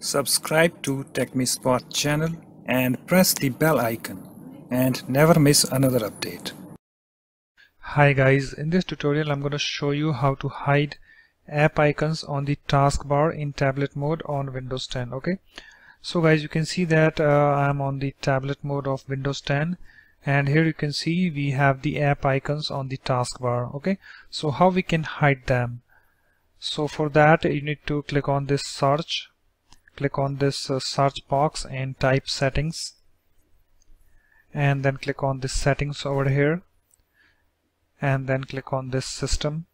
Subscribe to TechMeSpot channel and press the bell icon and never miss another update. Hi guys, in this tutorial I'm going to show you how to hide app icons on the taskbar in tablet mode on Windows 10. Okay, so guys, you can see that I'm on the tablet mode of Windows 10, and here you can see we have the app icons on the taskbar. Okay, so how we can hide them? So for that you need to click on this search, click on this search box and type settings, and then click on the settings over here, and then click on this system,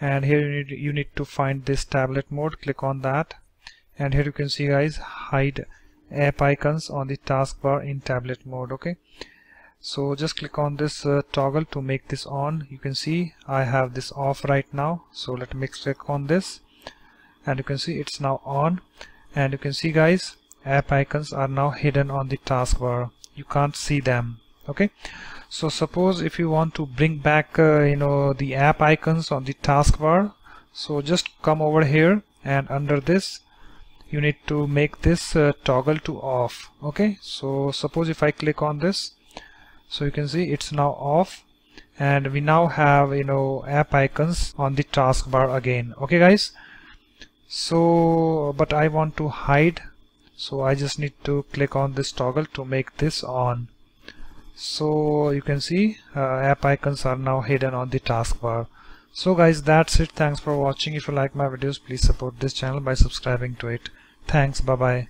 and here you need to find this tablet mode, click on that, and here you can see guys, hide app icons on the taskbar in tablet mode. Okay, so just click on this toggle to make this on. You can see I have this off right now, so let me click on this and you can see it's now on, and you can see guys, app icons are now hidden on the taskbar, you can't see them. Okay, so suppose if you want to bring back the app icons on the taskbar, so just come over here and under this you need to make this toggle to off. Okay, so suppose if I click on this, so you can see it's now off, and we now have app icons on the taskbar again. Okay guys, so but I want to hide, so I just need to click on this toggle to make this on. So you can see app icons are now hidden on the taskbar. So guys, that's it. Thanks for watching. If you like my videos, please support this channel by subscribing to it. Thanks. Bye bye.